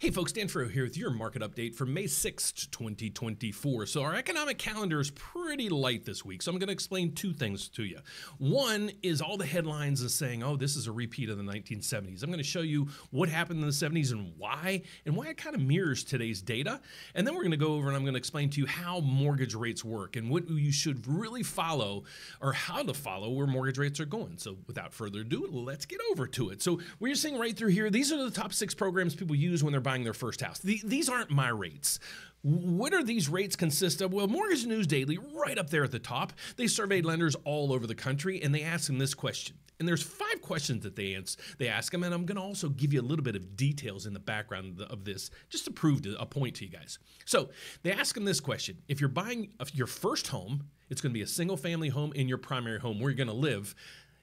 Hey folks, Dan Frio here with your market update for May 6th, 2024. So our economic calendar is pretty light this week, so I'm going to explain two things to you. One is all the headlines are saying, oh, this is a repeat of the 1970s. I'm going to show you what happened in the 70s and why it kind of mirrors today's data. And then we're going to go over and I'm going to explain to you how mortgage rates work and what you should really follow or how to follow where mortgage rates are going. So without further ado, let's get over to it. So what you're seeing right through here, these are the top 6 programs people use when they're buying their first house. These aren't my rates. What are these rates consist of? Well, Mortgage News Daily, right up there at the top, they surveyed lenders all over the country and they asked them this question. And there's 5 questions that they ask them, and I'm going to also give you a little bit of details in the background of this just to prove a point to you guys. So they ask them this question. If you're buying your first home, it's going to be a single family home in your primary home where you're going to live.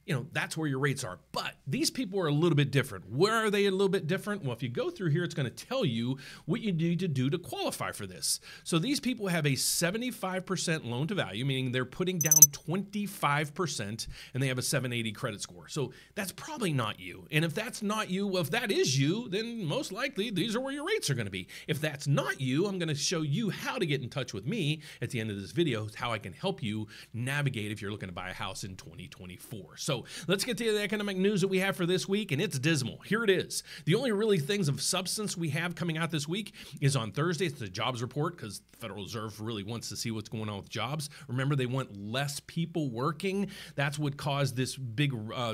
You know, that's where your rates are. But these people are a little bit different. Where are they a little bit different? Well, if you go through here, it's going to tell you what you need to do to qualify for this. So these people have a 75% loan to value, meaning they're putting down 25% and they have a 780 credit score. So that's probably not you. And if that's not you, well, if that is you, then most likely these are where your rates are going to be. If that's not you, I'm going to show you how to get in touch with me at the end of this video, how I can help you navigate if you're looking to buy a house in 2024. So let's get to the economic news that we have for this week, and it's dismal. Here it is. The only really things of substance we have coming out this week is on Thursday. It's the jobs report because the Federal Reserve really wants to see what's going on with jobs. Remember, they want less people working. That's what caused this big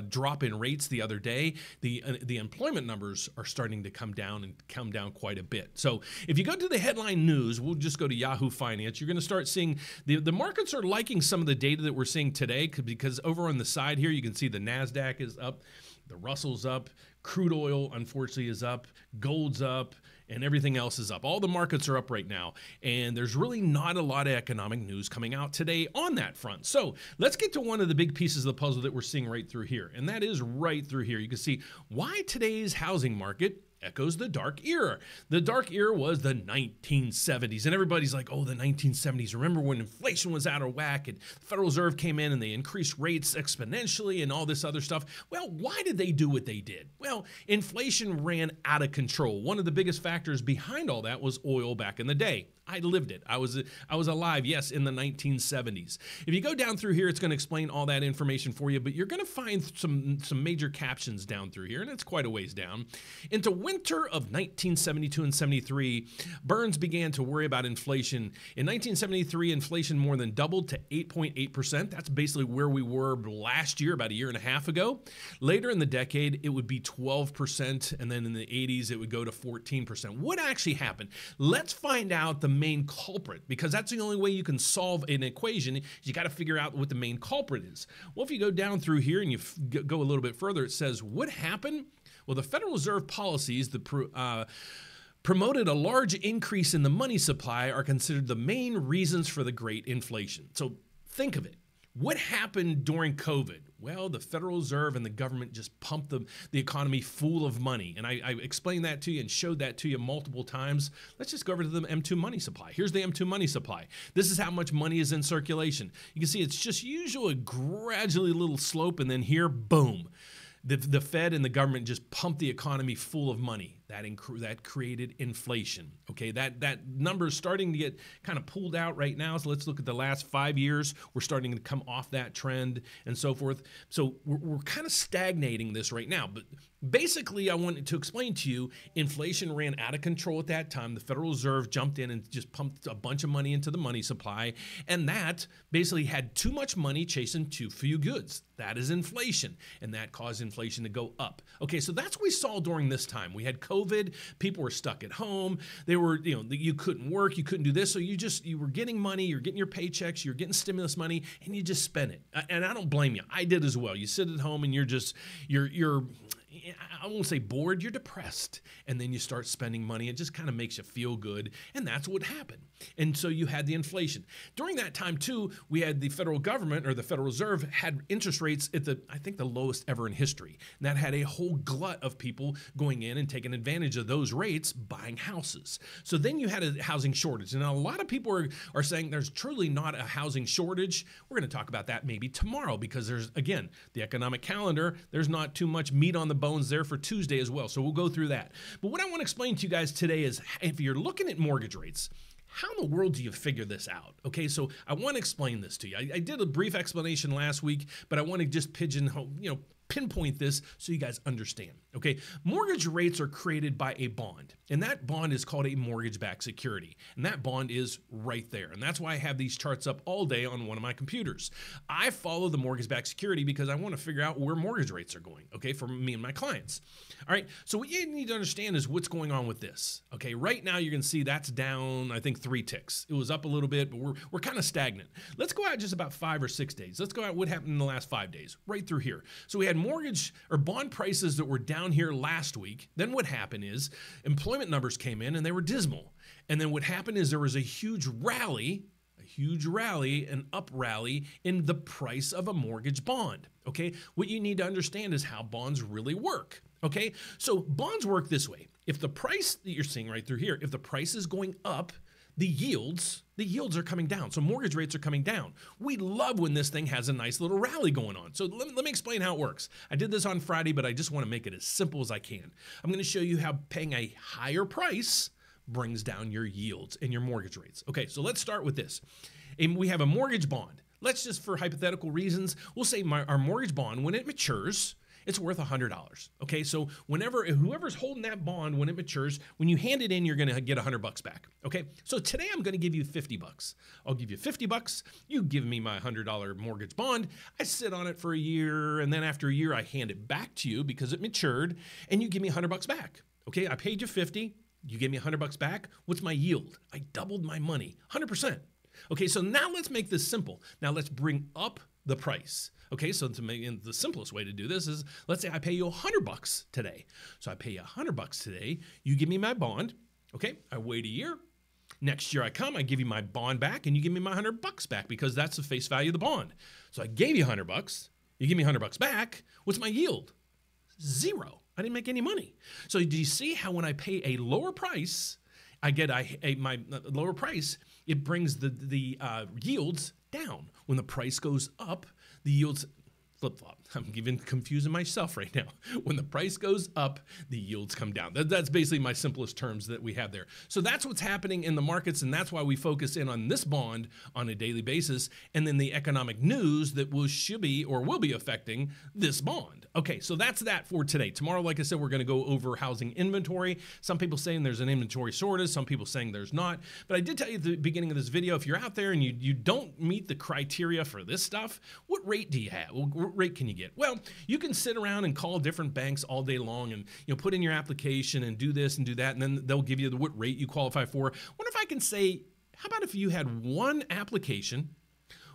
drop in rates the other day. The employment numbers are starting to come down and come down quite a bit. So if you go to the headline news, we'll just go to Yahoo Finance. You're going to start seeing the markets are liking some of the data that we're seeing today because over on the side here, you can see the NASDAQ is up, the Russell's up, crude oil, unfortunately, is up, gold's up, and everything else is up. All the markets are up right now, and there's really not a lot of economic news coming out today on that front. So let's get to one of the big pieces of the puzzle that we're seeing right through here, and that is right through here. You can see why today's housing market echoes the dark era. The dark era was the 1970s, and everybody's like, oh, the 1970s. Remember when inflation was out of whack and the Federal Reserve came in and they increased rates exponentially and all this other stuff? Well, why did they do what they did? Well, inflation ran out of control. One of the biggest factors behind all that was oil back in the day. I lived it. I was alive, yes, in the 1970s. If you go down through here, it's going to explain all that information for you, but you're going to find some major captions down through here, and it's quite a ways down. Into winter of 1972 and 73, Burns began to worry about inflation. In 1973, inflation more than doubled to 8.8%. That's basically where we were last year, about a year and a half ago. Later in the decade, it would be 12%, and then in the 80s, it would go to 14%. What actually happened? Let's find out the main culprit, because that's the only way you can solve an equation is you got to figure out what the main culprit is. Well, if you go down through here and you go a little bit further, it says, what happened? Well, the Federal Reserve policies, promoted a large increase in the money supply are considered the main reasons for the great inflation. So think of it. What happened during COVID? Well, the Federal Reserve and the government just pumped the economy full of money. And I explained that to you and showed that to you multiple times. Let's just go over to the M2 money supply. Here's the M2 money supply. This is how much money is in circulation. You can see it's just usually a gradually little slope. And then here, boom. The Fed and the government just pumped the economy full of money. That created inflation. Okay, that number is starting to get kind of pulled out right now. So let's look at the last 5 years. We're starting to come off that trend and so forth. So we're kind of stagnating this right now. But basically, I wanted to explain to you, inflation ran out of control at that time. The Federal Reserve jumped in and just pumped a bunch of money into the money supply. And that basically had too much money chasing too few goods. That is inflation. And that caused inflation to go up. Okay, so that's what we saw during this time. We had COVID, people were stuck at home. They were, you couldn't work, you couldn't do this. So you were getting money, you're getting your paychecks, you're getting stimulus money, and you just spent it. And I don't blame you. I did as well. You sit at home and you're I won't say bored, you're depressed. And then you start spending money. It just kind of makes you feel good. And that's what happened. And so you had the inflation. During that time too, we had the federal government or the Federal Reserve had interest rates at I think the lowest ever in history. And that had a whole glut of people going in and taking advantage of those rates, buying houses. So then you had a housing shortage. And a lot of people are saying there's truly not a housing shortage. We're going to talk about that maybe tomorrow because there's, again, the economic calendar. There's not too much meat on the bones there for Tuesday as well. So we'll go through that. But what I want to explain to you guys today is if you're looking at mortgage rates, how in the world do you figure this out? Okay, so I want to explain this to you. I did a brief explanation last week, but I want to just pigeonhole, you know, pinpoint this so you guys understand. Okay, mortgage rates are created by a bond, and that bond is called a mortgage-backed security, and that bond is right there, and that's why I have these charts up all day on one of my computers. I follow the mortgage-backed security because I want to figure out where mortgage rates are going, okay, for me and my clients. All right, so what you need to understand is what's going on with this. Okay, right now you're going to see that's down, I think, 3 ticks. It was up a little bit, but we're kind of stagnant. Let's go out just about 5 or 6 days. Let's go out what happened in the last 5 days, right through here. So we had mortgage or bond prices that were down here last week. Then what happened is employment numbers came in and they were dismal. And then what happened is there was an up rally in the price of a mortgage bond. Okay. What you need to understand is how bonds really work. Okay. So bonds work this way. If the price that you're seeing right through here, if the price is going up, the yields are coming down. So mortgage rates are coming down. We love when this thing has a nice little rally going on. So let me explain how it works. I did this on Friday, but I just want to make it as simple as I can. I'm going to show you how paying a higher price brings down your yields and your mortgage rates. Okay, so let's start with this. And we have a mortgage bond. Let's just, for hypothetical reasons, we'll say our mortgage bond, when it matures, it's worth $100. Okay, so whoever's holding that bond when it matures, when you hand it in, you're gonna get $100 back. Okay, so today I'm gonna give you 50 bucks. I'll give you 50 bucks. You give me my $100 mortgage bond. I sit on it for a year, and then after a year, I hand it back to you because it matured, and you give me $100 back. Okay, I paid you 50. You gave me $100 back. What's my yield? I doubled my money, 100%. Okay, so now let's make this simple. Now let's bring up the price. Okay, so to make the simplest way to do this is, let's say I pay you $100 today. So I pay you $100 today. You give me my bond. Okay, I wait a year. Next year I come, I give you my bond back, and you give me my $100 back because that's the face value of the bond. So I gave you $100. You give me $100 back. What's my yield? Zero. I didn't make any money. So do you see how when I pay a lower price, it brings the yields down. When the price goes up, the yields flip-flop. I'm even confusing myself right now. When the price goes up, the yields come down. That's basically my simplest terms that we have there. So that's what's happening in the markets, and that's why we focus in on this bond on a daily basis, and then the economic news that will be affecting this bond. Okay, so that's that for today. Tomorrow, like I said, we're going to go over housing inventory. Some people saying there's an inventory shortage, some people saying there's not. But I did tell you at the beginning of this video, if you're out there and you don't meet the criteria for this stuff, what rate do you have? What rate can you get? Well, you can sit around and call different banks all day long and, you know, put in your application and do this and do that, and then they'll give you the what rate you qualify for. What if I can say, how about if you had one application,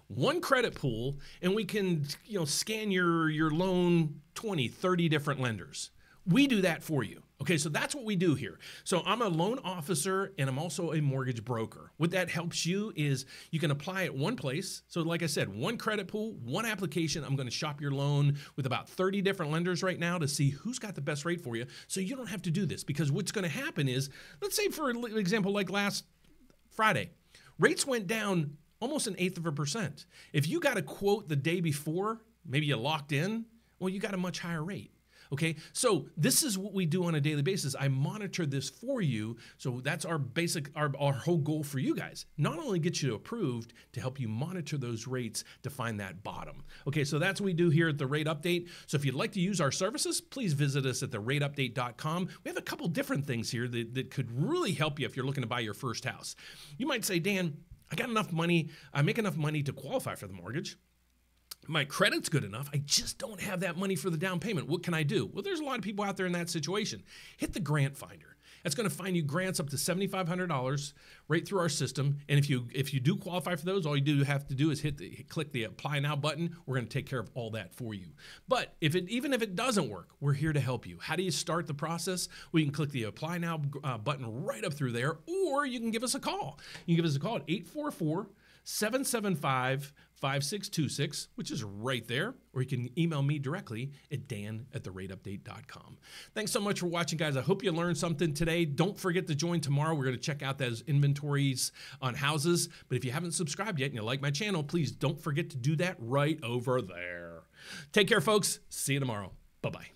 one credit pool, and we can, you know, scan your loan 20, 30 different lenders. We do that for you. Okay, so that's what we do here. So I'm a loan officer and I'm also a mortgage broker. What that helps you is you can apply at one place. So like I said, one credit pool, one application. I'm going to shop your loan with about 30 different lenders right now to see who's got the best rate for you. So you don't have to do this, because what's going to happen is, let's say for example, like last Friday, rates went down almost 1/8%. If you got a quote the day before, maybe you locked in, well, you got a much higher rate. Okay, so this is what we do on a daily basis. I monitor this for you. So that's our whole goal for you guys. Not only get you approved, to help you monitor those rates to find that bottom. Okay, so that's what we do here at The Rate Update. So if you'd like to use our services, please visit us at therateupdate.com. We have a couple different things here that could really help you if you're looking to buy your first house. You might say, Dan, I got enough money. I make enough money to qualify for the mortgage. My credit's good enough. I just don't have that money for the down payment. What can I do? Well, there's a lot of people out there in that situation. Hit the Grant Finder. That's going to find you grants up to $7,500 right through our system. And if you do qualify for those, all you do have to do is click the Apply Now button. We're going to take care of all that for you. But even if it doesn't work, we're here to help you. How do you start the process? Well, you can click the Apply Now button right up through there, or you can give us a call. You can give us a call at 844-775-5626, which is right there, or you can email me directly at dan@therateupdate.com. Thanks so much for watching, guys. I hope you learned something today. Don't forget to join tomorrow. We're going to check out those inventories on houses, but if you haven't subscribed yet and you like my channel, please don't forget to do that right over there. Take care, folks. See you tomorrow. Bye-bye.